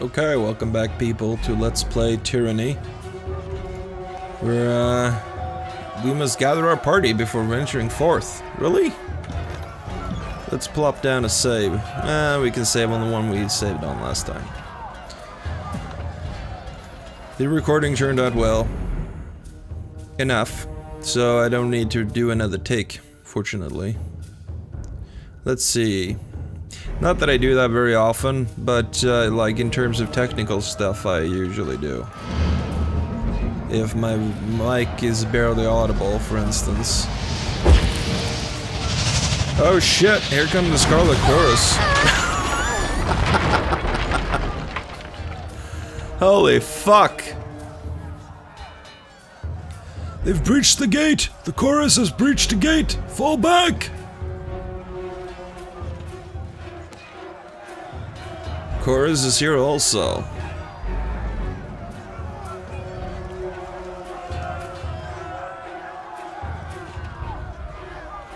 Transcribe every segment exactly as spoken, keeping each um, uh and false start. Okay, welcome back people to Let's Play Tyranny. We're, uh... we must gather our party before venturing forth. Really? Let's plop down a save. Uh, we can save on the one we saved on last time. The recording turned out well. Enough. So I don't need to do another take, fortunately. Let's see. Not that I do that very often, but uh, like in terms of technical stuff, I usually do. If my mic is barely audible, for instance. Oh shit, here comes the Scarlet Chorus. Holy fuck! They've breached the gate! The chorus has breached the gate! Fall back! Chorus is here also.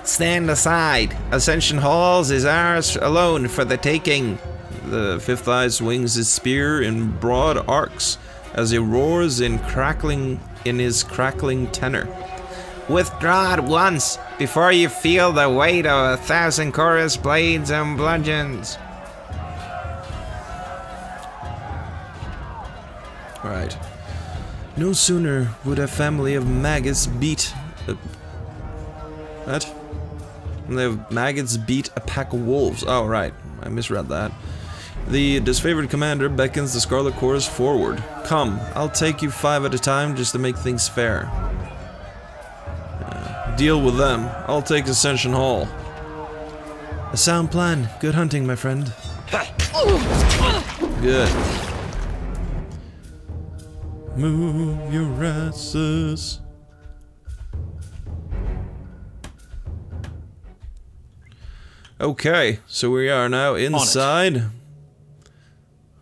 Stand aside. Ascension Halls is ours alone for the taking. The fifth eye swings his spear in broad arcs as he roars in crackling in his crackling tenor. Withdraw at once before you feel the weight of a thousand chorus blades and bludgeons. Right. No sooner would a family of maggots beat a... What? The maggots beat a pack of wolves. Oh, right. I misread that. The disfavored commander beckons the Scarlet Chorus forward. Come, I'll take you five at a time just to make things fair. Uh, deal with them. I'll take Ascension Hall. A sound plan. Good hunting, my friend. Good. Move your asses. Okay, so we are now inside.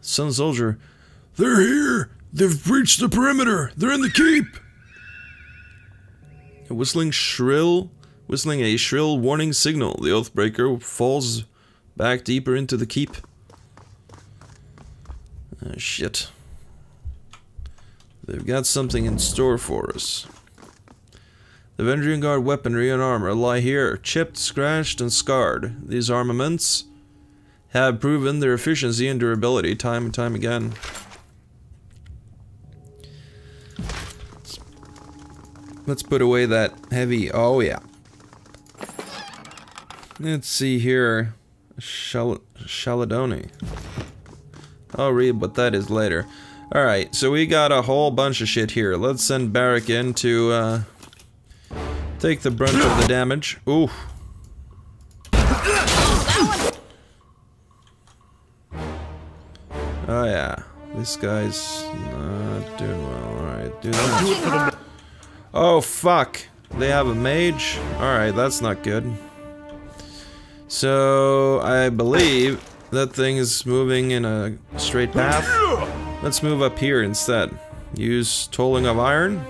Sun Soldier. They're here! They've breached the perimeter! They're in the keep! Whistling shrill, whistling a shrill warning signal, the Oathbreaker falls back deeper into the keep. Oh, shit. They've got something in store for us. The Vendrian Guard weaponry and armor lie here, chipped, scratched, and scarred. These armaments have proven their efficiency and durability time and time again. Let's put away that heavy... oh yeah. Let's see here... Shal Shaladoni. I'll read what that is later. Alright, so we got a whole bunch of shit here. Let's send Barik in to, uh... take the brunt of the damage. Ooh. Oh, yeah. This guy's not doing well. Alright, do that. Oh, fuck. They have a mage? Alright, that's not good. So, I believe that thing is moving in a straight path. Let's move up here instead. Use Tolling of Iron.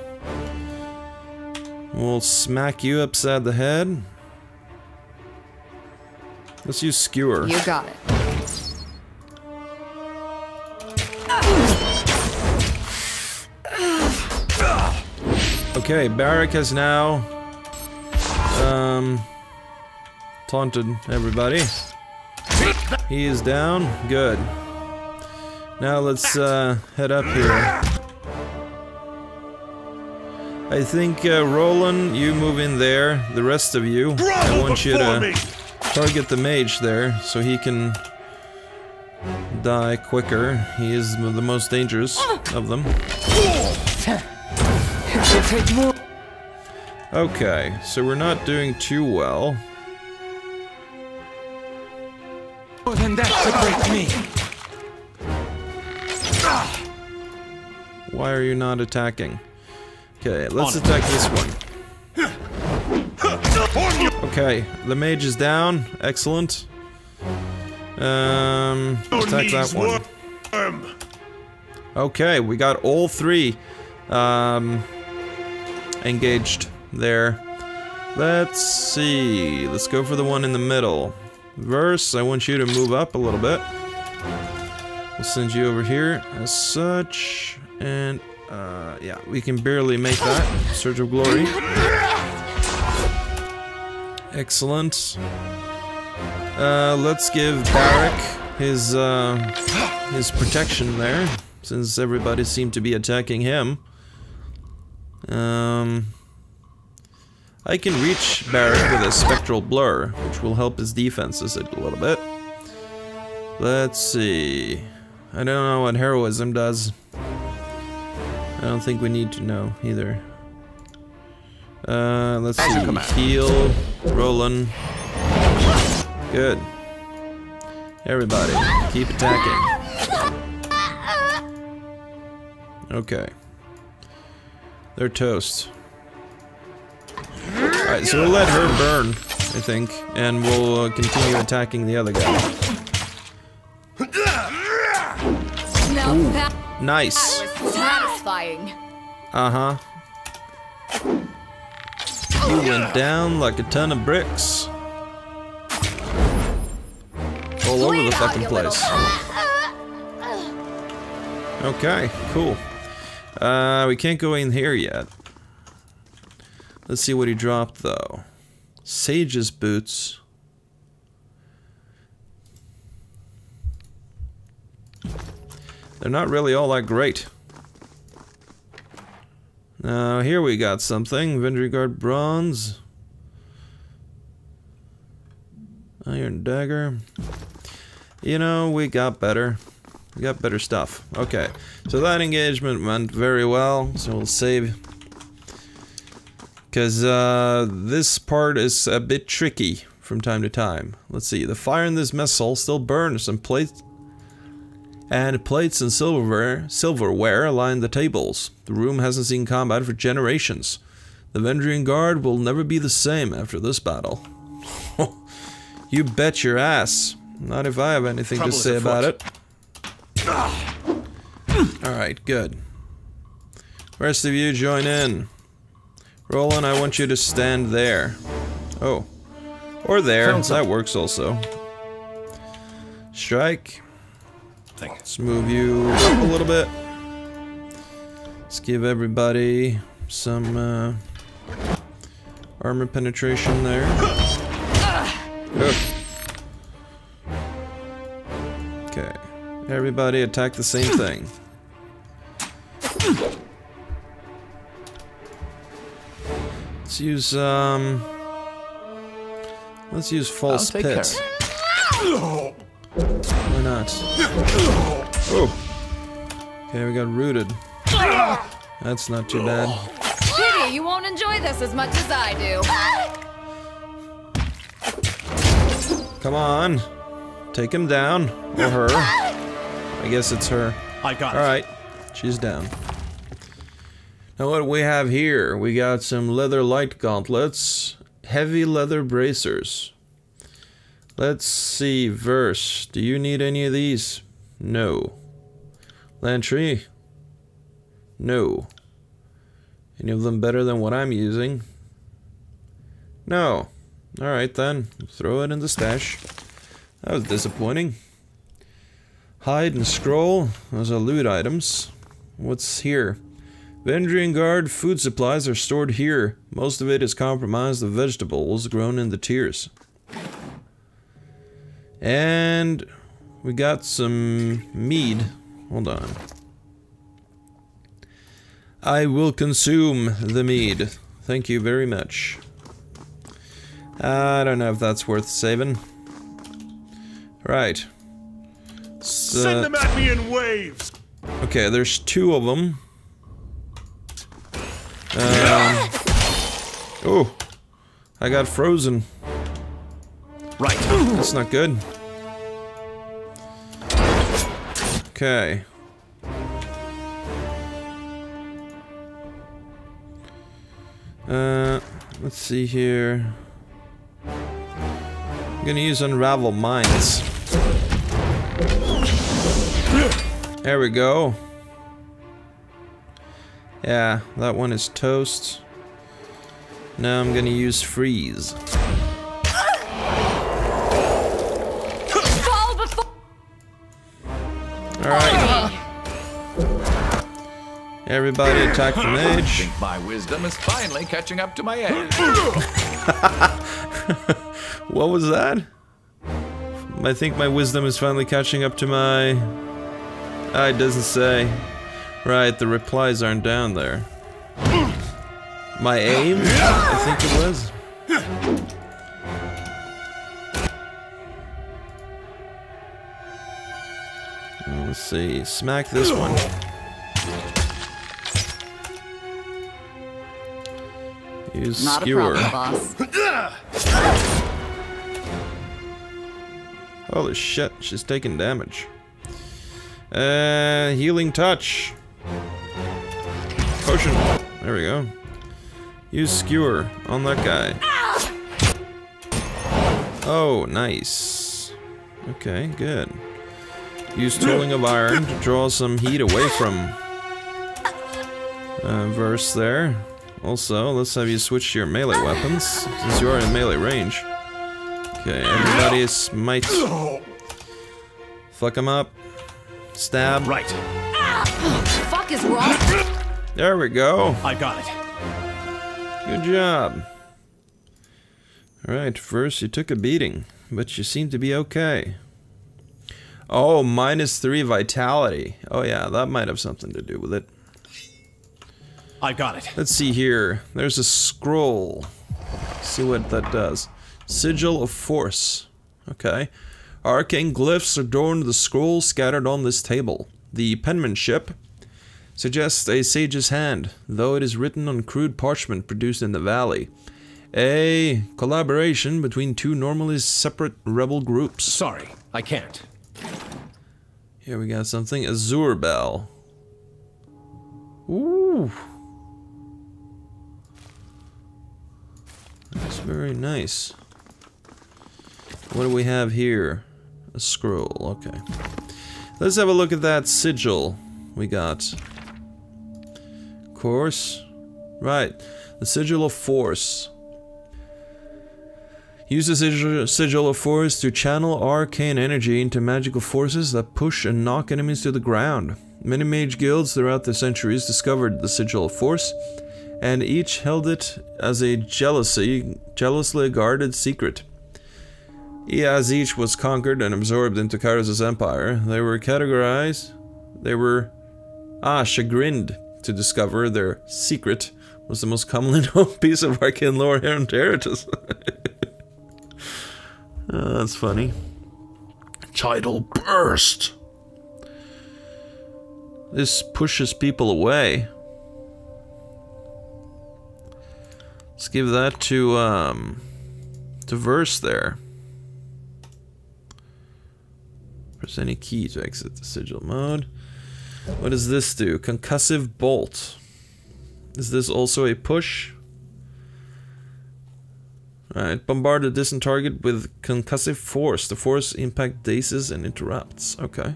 We'll smack you upside the head. Let's use Skewer. You got it. Okay, Barik has now um, taunted everybody. He is down. Good. Now let's uh, head up here. I think, uh, Roland, you move in there, the rest of you. I want you to target the mage there, so he can die quicker. He is the most dangerous of them. Okay, so we're not doing too well. Why are you not attacking? Okay, let's attack this one. Okay, the mage is down. Excellent. Um, attack that one. Okay, we got all three um, engaged there. Let's see. Let's go for the one in the middle. Verse, I want you to move up a little bit. We'll send you over here as such. And uh, yeah, we can barely make that. Surge of Glory. Excellent. Uh, let's give Barik his uh, his protection there, since everybody seemed to be attacking him. Um, I can reach Barik with a Spectral Blur, which will help his defenses a little bit. Let's see. I don't know what heroism does. I don't think we need to know either. Uh, let's see. Heal Roland. Good. Everybody, keep attacking. Okay. They're toast. Alright, so we'll let her burn, I think, and we'll uh, continue attacking the other guy. Ooh, nice. Satisfying. Uh huh. You went down like a ton of bricks. All over the fucking place. Okay, cool. Uh, we can't go in here yet. Let's see what he dropped though. Sage's boots. They're not really all that great. Now, here we got something. Vendrian Guard Bronze. Iron Dagger. You know, we got better. We got better stuff. Okay. So that engagement went very well. So we'll save. Because uh, this part is a bit tricky from time to time. Let's see. The fire in this missile still burns and plates. And plates and silverware, silverware line the tables. The room hasn't seen combat for generations. The Vendrian Guard will never be the same after this battle. You bet your ass. Not if I have anything Trouble to say about it. Alright, good. Rest of you, join in. Roland, I want you to stand there. Oh. Or there. Sounds that works also. Strike. Thing. Let's move you up a little bit. Let's give everybody some uh, armor penetration there. Okay, everybody attack the same thing. Let's use um. Let's use false pit. Why not? Oh. Okay, we got rooted. That's not too bad. Pity you won't enjoy this as much as I do. Come on. Take him down. Or her. I guess it's her. I got it. Alright. She's down. Now what we have here? We got some leather light gauntlets. Heavy leather bracers. Let's see, Verse, do you need any of these? No. Lantry? No. Any of them better than what I'm using? No. Alright then, throw it in the stash. That was disappointing. Hide and scroll, those are loot items. What's here? Vendrian Guard food supplies are stored here. Most of it is compromised of vegetables grown in the tiers. And we got some mead. Hold on. I will consume the mead. Thank you very much. I don't know if that's worth saving. Right. So, send them at me in waves. Okay, there's two of them. Uh, oh, I got frozen. Right. That's not good. Okay. Uh, let's see here. I'm gonna use Unravel Mines. There we go. Yeah, that one is toast. Now I'm gonna use Freeze. Alright. Everybody attack the mage. I think my wisdom is finally catching up to my age. What was that? I think my wisdom is finally catching up to my... Ah, it doesn't say. Right, the replies aren't down there. My aim? I think it was. Let's see. Smack this one. Use Not skewer. A problem, boss. Holy shit, she's taking damage. Uh, healing touch. Potion. There we go. Use skewer on that guy. Oh, nice. Okay, good. Use Tolling of Iron to draw some heat away from uh, Verse there. Also, let's have you switch to your melee weapons, since you are in melee range. Okay, everybody smite. Fuck him up. Stab. Right. Fuck is wrong. There we go. I got it. Good job. Alright, first you took a beating, but you seem to be okay. Oh, minus three vitality. Oh yeah, that might have something to do with it. I got it. Let's see here. There's a scroll. Let's see what that does. Sigil of Force. Okay. Arcane glyphs adorn the scroll scattered on this table. The penmanship suggests a sage's hand, though it is written on crude parchment produced in the valley. A collaboration between two normally separate rebel groups. Sorry, I can't. Here we got something. Azure Bell. Ooh. That's very nice. What do we have here? A scroll, okay. Let's have a look at that sigil we got. Of course. Right. The Sigil of Force. Use the sigil, sigil of Force to channel arcane energy into magical forces that push and knock enemies to the ground. Many mage guilds throughout the centuries discovered the Sigil of Force, and each held it as a jealousy, jealously guarded secret. As each was conquered and absorbed into Kairos' empire, they were categorized, they were, ah, chagrined to discover their secret was the most commonly known piece of arcane lore and heritage. Oh, that's funny. Tidal Burst! This pushes people away. Let's give that to, um, to Verse there. Press any key to exit the sigil mode. What does this do? Concussive Bolt. Is this also a push? Alright, bombard a distant target with concussive force. The force impact dazes and interrupts. Okay.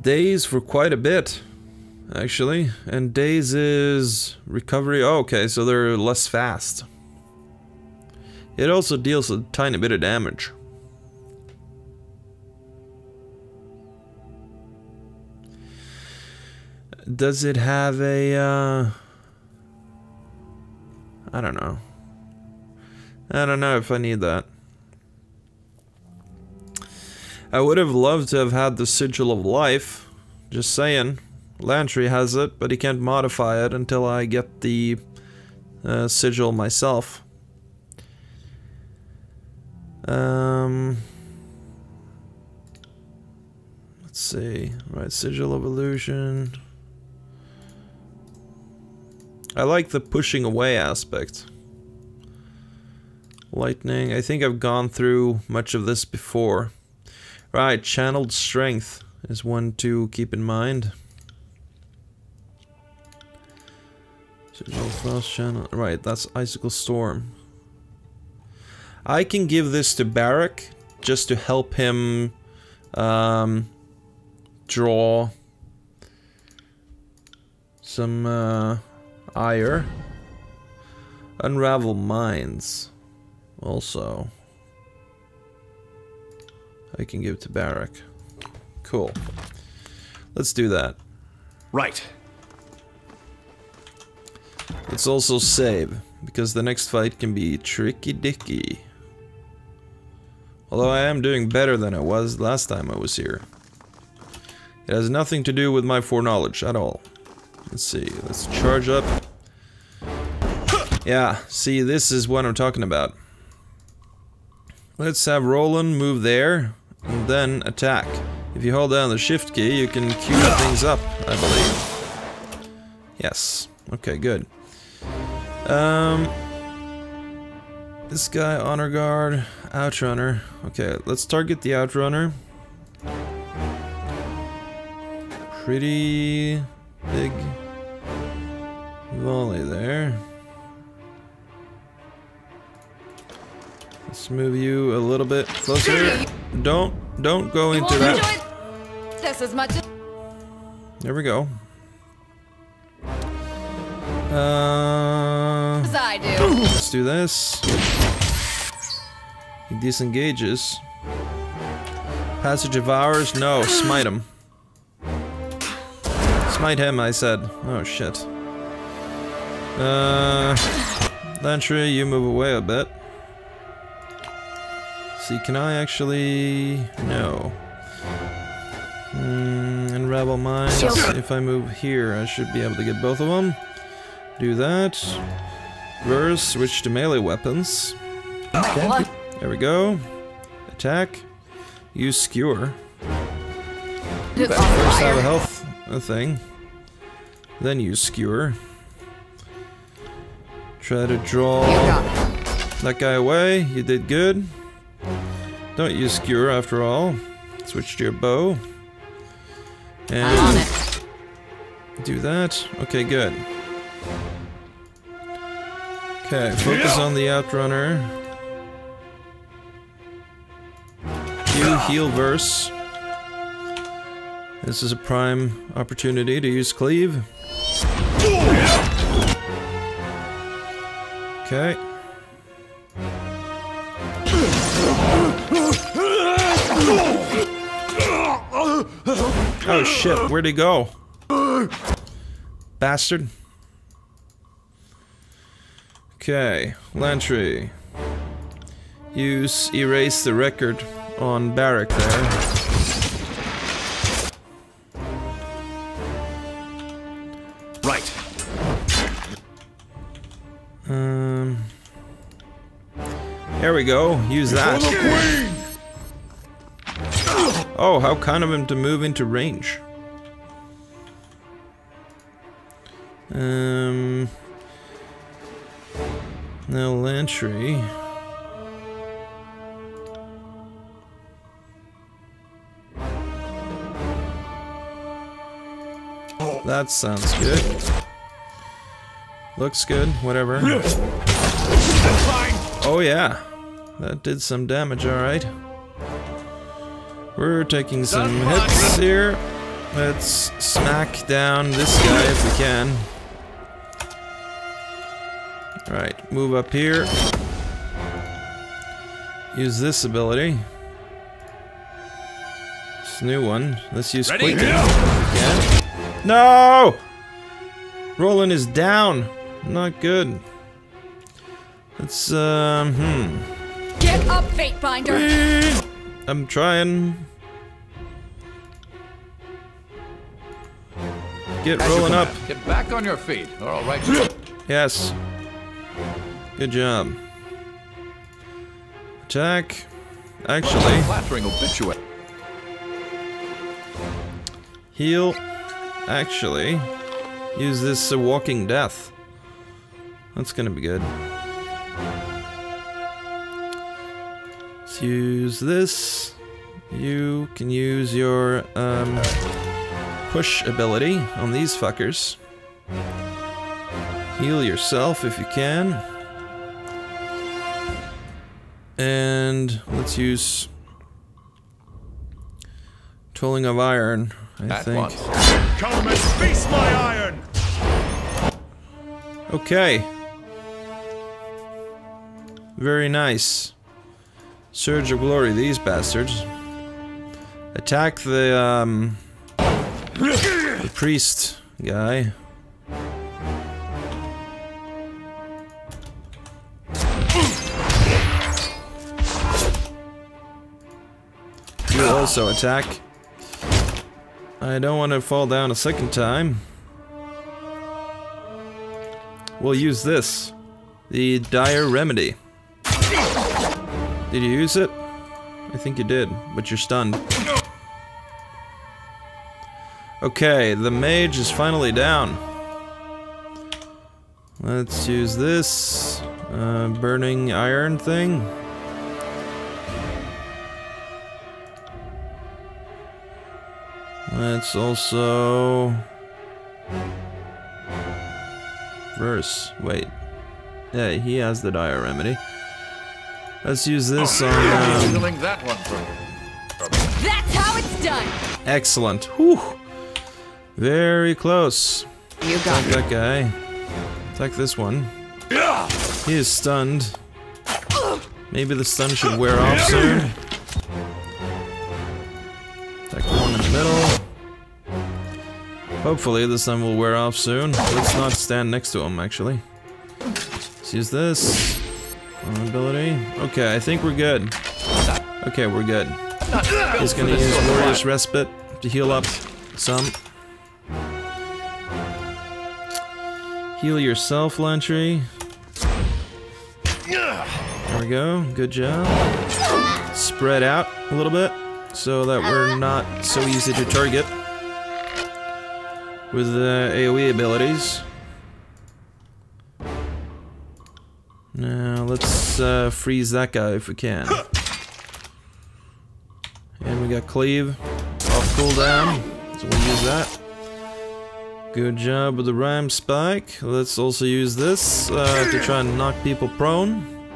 Daze for quite a bit, actually. And daze is recovery. Oh, okay, so they're less fast. It also deals a tiny bit of damage. Does it have a... Uh, I don't know. I don't know if I need that. I would have loved to have had the Sigil of Life. Just saying. Lantry has it, but he can't modify it until I get the uh, sigil myself. Um, let's see. Right, Sigil of Illusion. I like the pushing away aspect. Lightning. I think I've gone through much of this before. Right, Channeled Strength is one to keep in mind. Sigil of Frost Channel. Right, that's Icicle Storm. I can give this to Barik just to help him um, draw some uh, ire. Unravel Mines also. I can give to Barik. Cool. Let's do that. Right. Let's also save, because the next fight can be tricky dicky. Although I am doing better than I was last time I was here. It has nothing to do with my foreknowledge at all. Let's see, let's charge up. Yeah, see, this is what I'm talking about. Let's have Roland move there, and then attack. If you hold down the shift key, you can queue things up, I believe. Yes, okay, good. Um, this guy, Honor Guard, Outrunner. Okay, let's target the Outrunner. Pretty big volley there. Let's move you a little bit closer. Don't, don't go into that. This as much. There we go. Uh, as I do. Let's do this. He disengages. Passage of hours? No, smite him. Smite him, I said. Oh shit. Uh, Lantry, you move away a bit. See, can I actually? No. Mm, Unravel Mines. If I move here, I should be able to get both of them. Do that. Verse, switch to melee weapons. Okay. There we go. Attack. Use skewer. First have a health thing. Then use skewer. Try to draw that guy away. You did good. Don't use skewer after all. Switch to your bow. And do that. Okay, good. Okay, focus on the Outrunner. You heal Verse. This is a prime opportunity to use cleave. Okay. Oh shit, where'd he go? Bastard. Okay, Lantry. Use Erase the Record on Barik there. Right. Um. There we go, use that. Oh, how kind of him to move into range. Um. Now Lantry. That sounds good. Looks good, whatever. Oh yeah. That did some damage, alright. We're taking some hits here. Let's smack down this guy if we can. Alright, move up here. Use this ability. It's a new one. Let's use Quicken again. No! Roland is down. Not good. Let's, um, hmm. Get up, Fatebinder! I'm trying. Get Roland up. Get back on your feet. Alright. Yes. Good job. Attack. Actually. Heal. Actually. Use this uh, Walking Death. That's gonna be good. Let's use this. You can use your um, push ability on these fuckers. Heal yourself if you can. And let's use Tolling of Iron, I that think. Once. Come and feast my iron. Okay. Very nice. Surge of Glory, these bastards. Attack the, um... the priest guy. You also attack. I don't want to fall down a second time. We'll use this. The Dire Remedy. Did you use it? I think you did, but you're stunned. Okay, the mage is finally down. Let's use this uh, burning iron thing. Let's also... Verse, wait. Yeah, he has the Dire Remedy. Let's use this on... Um... That's how it's done! Excellent. Whew. Very close. You got it. Attack that guy. Attack this one. He is stunned. Maybe the stun should wear off soon. Attack the one in the middle. Hopefully the sun will wear off soon. Let's not stand next to him, actually. Let's use this. One ability. Okay, I think we're good. Okay, we're good. He's gonna use Warrior's Respite to heal up some. Heal yourself, Lantry. There we go. Good job. Spread out a little bit so that we're not so easy to target with the uh, AoE abilities. Now let's uh, freeze that guy if we can. And we got Cleave off cooldown, so we'll use that. Good job with the Rhyme Spike. Let's also use this uh, to try and knock people prone.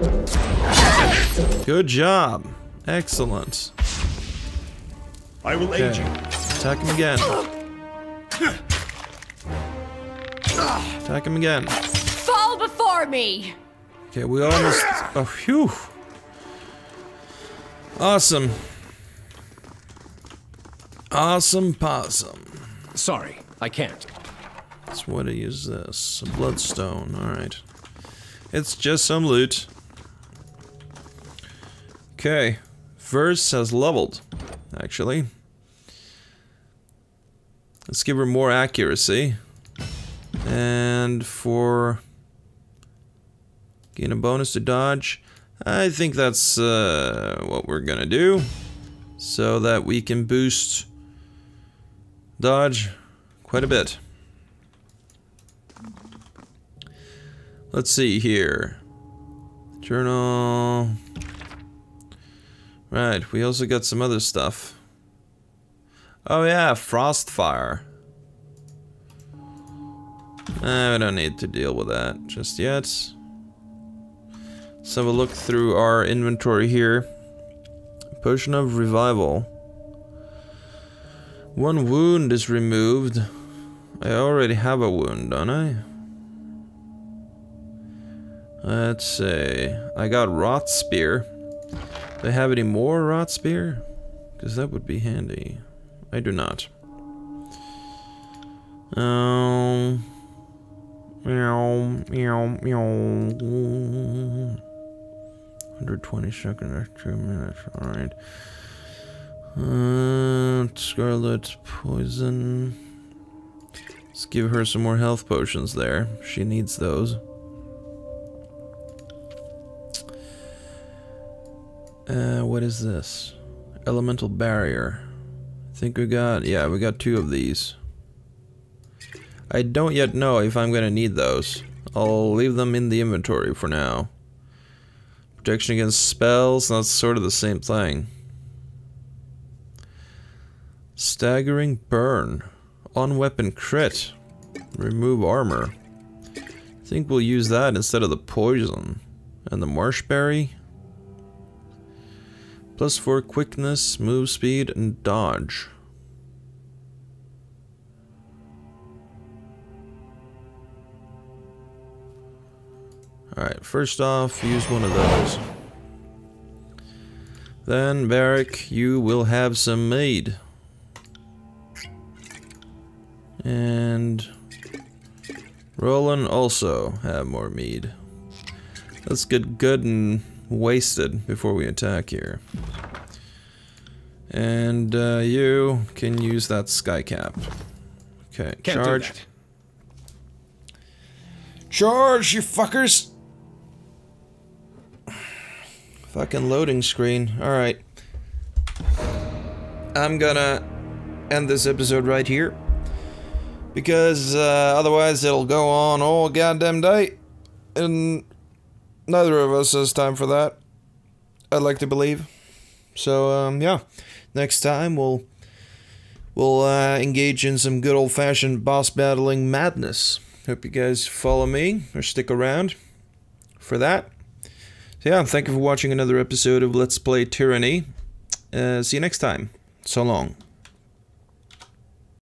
Good job. Excellent. I will okay. aid you. Attack him again. Attack him again. Fall before me! Okay, we almost... Oh, phew! Awesome. Awesome possum. Sorry, I can't. That's what I use this. A bloodstone, alright. It's just some loot. Okay. Verse has leveled, actually. Let's give her more accuracy. And for... gain a bonus to dodge. I think that's uh, what we're gonna do. So that we can boost dodge quite a bit. Let's see here. Journal. Right, we also got some other stuff. Oh yeah, Frostfire. Uh, we don't need to deal with that just yet. Let's have a look through our inventory here. Potion of Revival. One wound is removed. I already have a wound, don't I? Let's see. I got Rotspear. Do I have any more Rotspear? Because that would be handy. I do not. Um. Meow, meow, meow. one hundred twenty seconds, two minutes, alright. Uh, Scarlet Poison. Let's give her some more health potions there. She needs those. Uh, what is this? Elemental Barrier. I think we got, yeah, we got two of these. I don't yet know if I'm gonna need those. I'll leave them in the inventory for now. Protection against spells, that's sort of the same thing. Staggering burn. On weapon crit. Remove armor. I think we'll use that instead of the poison. And the marshberry. Plus four quickness, move speed, and dodge. Alright, first off, use one of those. Then, Barik, you will have some mead. And Roland also have more mead. Let's get good and wasted before we attack here. And uh, you can use that sky cap. Okay, Can't charge. Do that. Charge, you fuckers! Fucking loading screen. Alright. I'm gonna end this episode right here. Because uh, otherwise it'll go on all goddamn day. And neither of us has time for that. I'd like to believe. So, um, yeah. Next time we'll we'll uh, engage in some good old-fashioned boss battling madness. Hope you guys follow me or stick around for that. So yeah, thank you for watching another episode of Let's Play Tyranny. Uh, see you next time. So long.